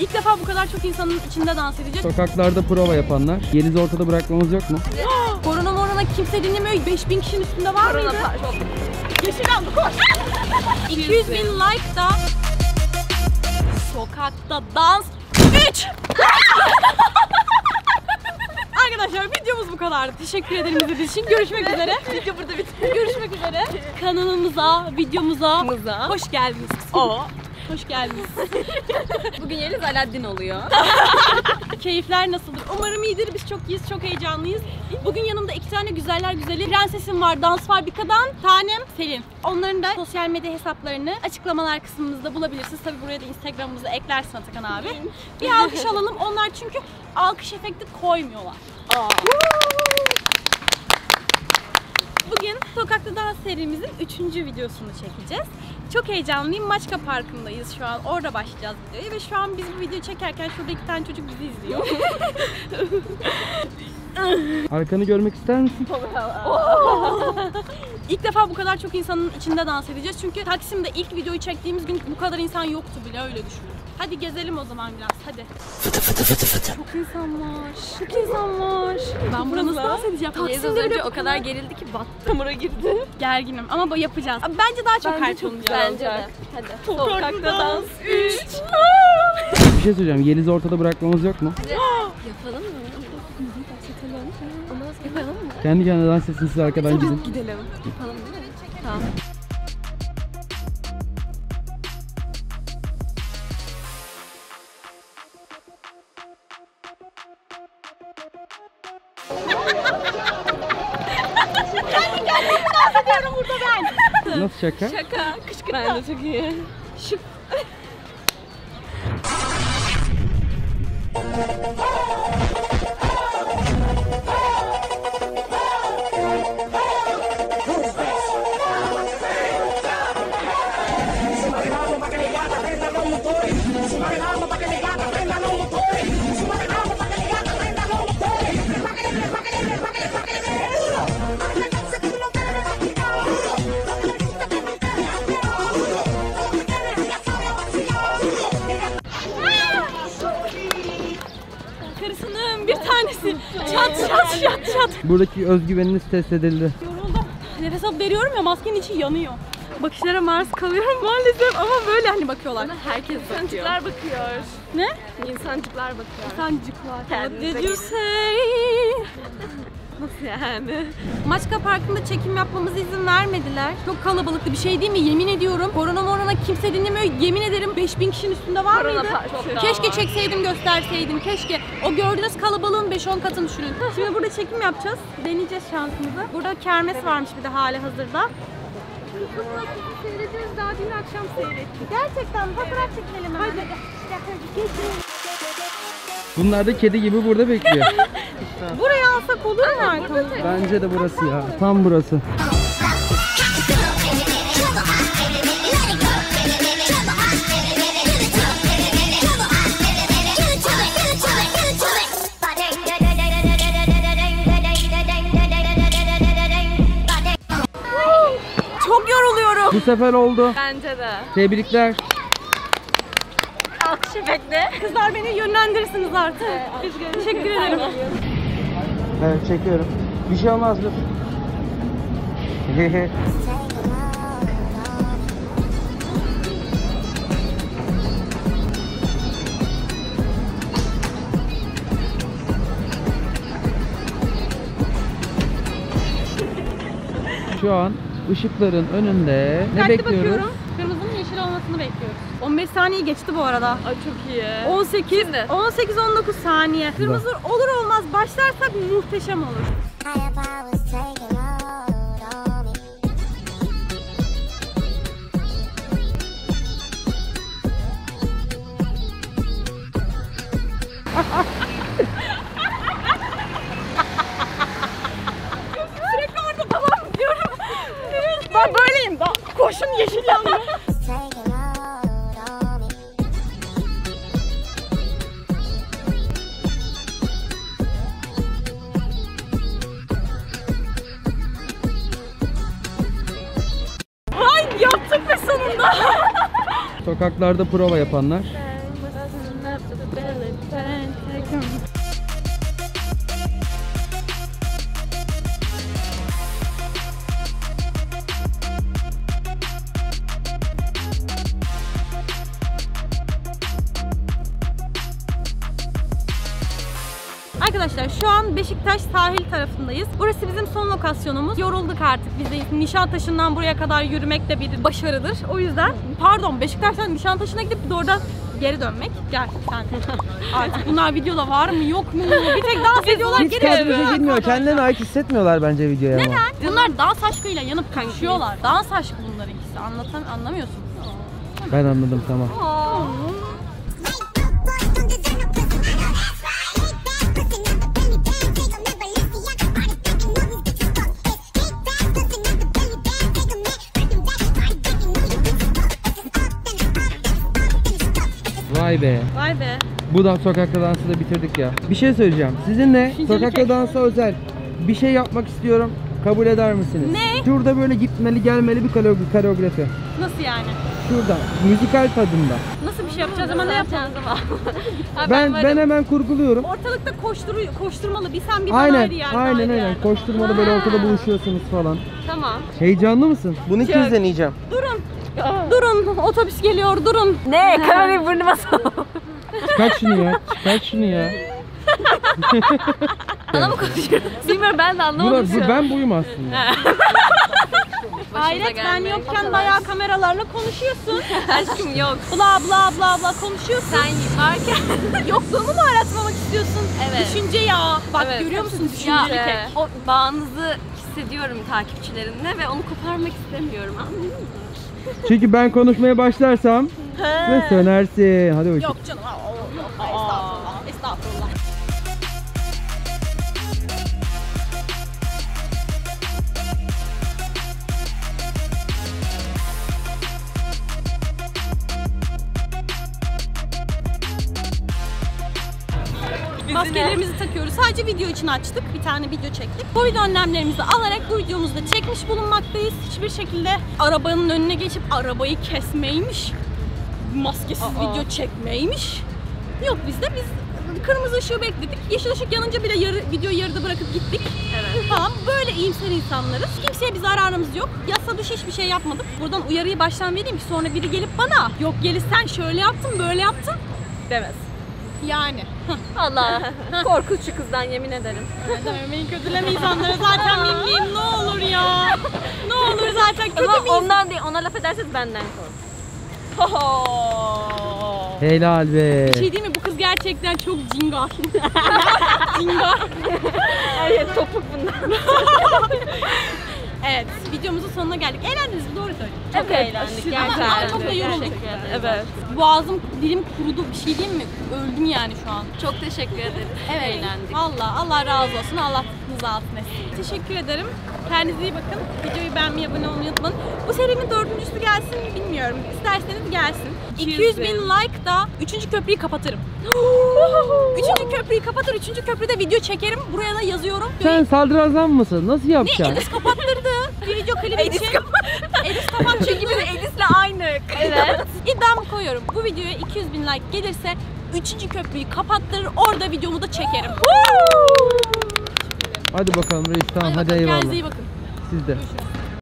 İlk defa bu kadar çok insanın içinde dans edecek. Sokaklarda prova yapanlar. Yeliz'i ortada bırakmamız yok mu? Korona morona kimse dinlemiyor. 5000 kişinin üstünde var mıydı? Yeşilden koş. 200 bin like da sokakta dans 3. Arkadaşlar videomuz bu kadar. Teşekkür ederim izlediğiniz için. Görüşmek üzere. Video burada bitiyor. Görüşmek üzere. Kanalımıza, videomuza hoş geldiniz. Hoş geldiniz. Bugün Yeliz Aladdin oluyor. Keyifler nasıldır? Umarım iyidir. Biz çok iyiyiz, çok heyecanlıyız. Bugün yanımda iki tane güzeller güzeli. Prensesim var, dans var, bir kadın. Tanem, Selin. Onların da sosyal medya hesaplarını açıklamalar kısmımızda bulabilirsiniz. Tabii buraya da Instagram'ımızı eklersin Atakan abi. Bir alkış alalım. Onlar çünkü alkış efekti koymuyorlar. Bugün sokakta dans serimizin 3. videosunu çekeceğiz. Çok heyecanlıyım. Maçka parkındayız şu an. Orada başlayacağız videoyu ve şu an biz bu videoyu çekerken şurada iki tane çocuk bizi izliyor. Arkanı görmek ister misin? İlk defa bu kadar çok insanın içinde dans edeceğiz. Çünkü Taksim'de ilk videoyu çektiğimiz gün bu kadar insan yoktu bile, öyle düşünüyorum. Hadi gezelim o zaman biraz, hadi. Fıtı fıtı fıtı fıtı. Çok insan var, çok insan var. Ben burada nasıl dans edeceğim? Taksim'de önce o kadar gerildi ki battı. Kamera girdi. Gerginim ama yapacağız. Bence daha çok harç olacağız. Bence de. Hadi. Sokakta dans 3. Bir şey söyleyeceğim, Yeliz'i ortada bırakmamız yok mu? Yapalım mı? Yapalım mı? Kendi kendine dans etsin, siz arkadan gidin. Gidelim. Yapalım değil mi? Tamam. Kendi kendime dans ediyorum burada ben. Nasıl şaka? Şaka. Kışkırtma. Ben de çok iyi. Şık. Buradaki özgüveniniz test edildi. Yoruldum. Nefes alıp veriyorum ya, maskenin içi yanıyor. Bakışlara maruz kalıyorum maalesef ama böyle hani bakıyorlar. Bana herkes bakıyor. İnsancıklar bakıyor. Ne? İnsancıklar bakıyor. İnsancıklar. Kendinize gelin. Nasıl yani? Maçka parkında çekim yapmamıza izin vermediler. Çok kalabalıktı, bir şey değil mi? Yemin ediyorum. Korona morona kimse dinlemiyor. Yemin ederim 5000 kişinin üstünde var mıydı? Keşke çekseydim, gösterseydim. Keşke. O gördüğünüz kalabalığın 5-10 katını düşünün. Şimdi burada çekim yapacağız. Deneyeceğiz şansımızı. Burada kermes varmış bir de hali hazırda. Kutlu ekibi seyredeceğiz. Daha dün akşam seyrettik. Gerçekten fotoğraf çekelim hemen. Hadi. Bunlar da kedi gibi burada bekliyor. Buraya alsak olur mu artık? Bence de burası ya. Tam burası. Çok yoruluyorum. Bu sefer oldu. Bence de. Tebrikler. Alkış efekte. Kızlar beni yönlendirirsiniz artık. Teşekkür ederim. Evet, çekiyorum. Bir şey olmaz dur. Şu an ışıkların önünde ne bekliyoruz? Bakıyorum. Kırmızının yeşil olmasını bekliyoruz. 15 saniye geçti bu arada. Ay çok iyi. 18-19 saniye. Kırmızı olur olmaz başlarsak muhteşem olur. Sürekli orada babam diyorum. Ben böyleyim. Koşun yeşil yanıyor. Sokaklarda prova yapanlar. Arkadaşlar şu an Beşiktaş sahil tarafındayız. Burası bizim son lokasyonumuz. Yorulduk artık. Biz de Nişantaşı'ndan buraya kadar yürümek de bir başarıdır. O yüzden pardon, Beşiktaş'tan Nişantaşı'na gidip oradan geri dönmek. Gerçekten. Artık bunlar videoda var mı yok mu? Bir tek dans ediyorlar. Hiç kendimize gitmiyor. Kendilerine ait hissetmiyorlar bence videoya. Neden? Ama. Bunlar dans aşkıyla yanıp kaçıyorlar. Dans aşkı bunlar ikisi. Anlamıyorsun. Ben anladım, tamam. Vay be. Vay be. Bu da sokakta dansı da bitirdik ya. Bir şey söyleyeceğim. Sizinle sokakta dansa özel bir şey yapmak istiyorum. Kabul eder misiniz? Ne? Şurada böyle gitmeli gelmeli bir koreografi. Nasıl yani? Şurada müzikal tadında. Nasıl bir şey yapacağız ama ne yapacağız ama? ben hemen kurguluyorum. Ortalıkta koşturmalı bir sen bir bana ayrı yerde. Aynen. Koşturmalı, böyle ortada buluşuyorsunuz falan. Tamam. Heyecanlı mısın? Bunu ikiniz deneyeceğim. Durun. Durun, otobüs geliyor, durun. Ne? Kamerayı burnuma soğuk. Çıkart şunu ya. Bana mı konuşuyorsun? Bilmiyorum, ben de anlamadım şu an. Ben buyum aslında. Hayret, ben yokken bayağı kameralarla konuşuyorsun. Aşkım yok. Bla bla konuşuyorsun. Sen varken yokluğumu mu aratmamak istiyorsun? Evet. Düşünce ya. Bak evet. Görüyor musun düşünceyi? O bağınızı hissediyorum takipçilerimle ve onu koparmak istemiyorum, anladın mı? Çünkü ben konuşmaya başlarsam ve sönersin. Hadi bakayım. Yok canım. Estağfurullah. Maskelerimizi takıyoruz. Sadece video için açtık. Bir tane video çektik. Covid önlemlerimizi alarak bu videomuzu da çekmiş bulunmaktayız. Hiçbir şekilde arabanın önüne geçip arabayı kesmeymiş. Maskesiz video çekmeymiş. Yok bizde. Biz kırmızı ışığı bekledik. Yeşil ışık yanınca bile videoyu yarıda bırakıp gittik. Evet. Tamam. Böyle iyimser insanlarız. Kimseye bir zararımız yok. Yasa dışı hiçbir şey yapmadık. Buradan uyarıyı baştan vereyim ki sonra biri gelip bana yok Yeliz sen şöyle yaptın böyle yaptın demez. Yani. Valla korkunç kızdan yemin ederim. Beni kötülemeyiz onları zaten bilmeyeyim, ne olur ya. Ne olur zaten kötü miyiz? Ama ondan değil, ona laf ederseniz benden kork. Helal be. Bir şey değil mi? Bu kız gerçekten çok cingar. Cingar. Evet, topuk bundan. Evet, videomuzun sonuna geldik. Eğlendiniz mi? Doğru söyledim. Çok eğlendik gerçekten. Ama çok da yorulduk. Evet. Boğazım, dilim kurudu. Bir şey diyeyim mi? Öldüm yani şu an. Çok teşekkür ederim. Evet. Eğlendik. Valla Allah razı olsun. Allah tuttuğunuzu altın etsin. Teşekkür ederim. Kendinize iyi bakın. Videoyu beğenmeyi, abone olmayı unutmayın. Bu serinin 4.'sü gelsin mi bilmiyorum. İsterseniz gelsin. 200.000 like da 3. köprüyü kapatırım. 3. köprüyü kapatır. 3. köprüde video çekerim. Buraya da yazıyorum. Sen sadrazam mısın? Nasıl yapacaksın? Ne? Eliz kapattırdı. Bir video klibi için. Eliz kapatçı gibi de Eliz'le aynı. Evet. İddiamı koyuyorum. Bu videoya 200.000 like gelirse 3. köprüyü kapattırır. Orada videomu da çekerim. Hadi bakalım reis, tamam hadi eyvallah. Kendinize iyi bakın. Siz de. Görüşürüz.